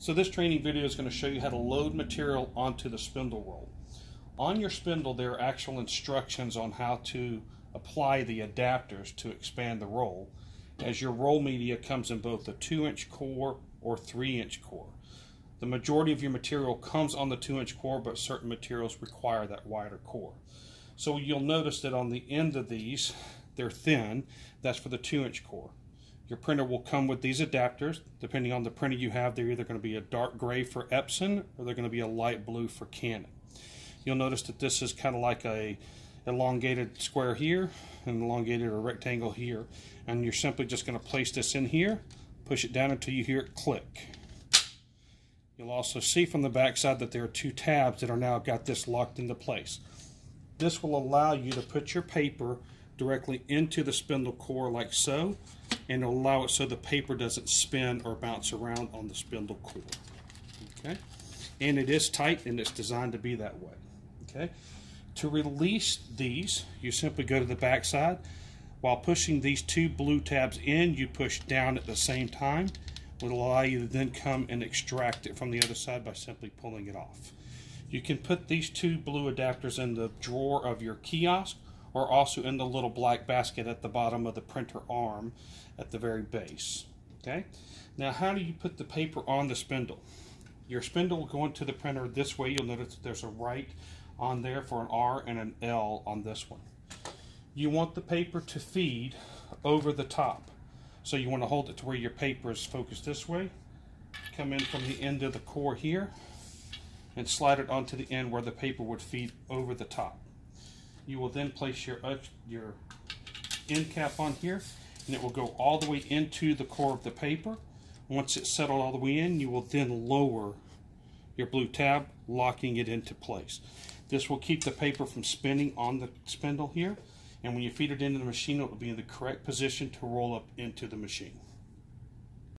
So this training video is going to show you how to load material onto the spindle roll. On your spindle, there are actual instructions on how to apply the adapters to expand the roll, as your roll media comes in both the 2-inch core or 3-inch core. The majority of your material comes on the 2-inch core, but certain materials require that wider core. So you'll notice that on the end of these, they're thin. That's for the 2-inch core. Your printer will come with these adapters. Depending on the printer you have, they're either going to be a dark gray for Epson or they're going to be a light blue for Canon. You'll notice that this is kind of like a elongated square here and elongated or rectangle here, and you're simply just going to place this in here, push it down until you hear it click. You'll also see from the back side that there are two tabs that are now got this locked into place. This will allow you to put your paper directly into the spindle core like so, and it'll allow it so the paper doesn't spin or bounce around on the spindle core. Okay? And it is tight and it's designed to be that way. Okay? To release these, you simply go to the back side. While pushing these two blue tabs in, you push down at the same time. It'll allow you to then come and extract it from the other side by simply pulling it off. You can put these two blue adapters in the drawer of your kiosk, or also in the little black basket at the bottom of the printer arm at the very base. Okay? Now, how do you put the paper on the spindle? Your spindle will go into the printer this way. You'll notice that there's a right on there for an R and an L on this one. You want the paper to feed over the top. So you want to hold it to where your paper is focused this way. Come in from the end of the core here and slide it onto the end where the paper would feed over the top. You will then place your end cap on here, and it will go all the way into the core of the paper. Once it's settled all the way in, you will then lower your blue tab, locking it into place. This will keep the paper from spinning on the spindle here, and when you feed it into the machine, it will be in the correct position to roll up into the machine.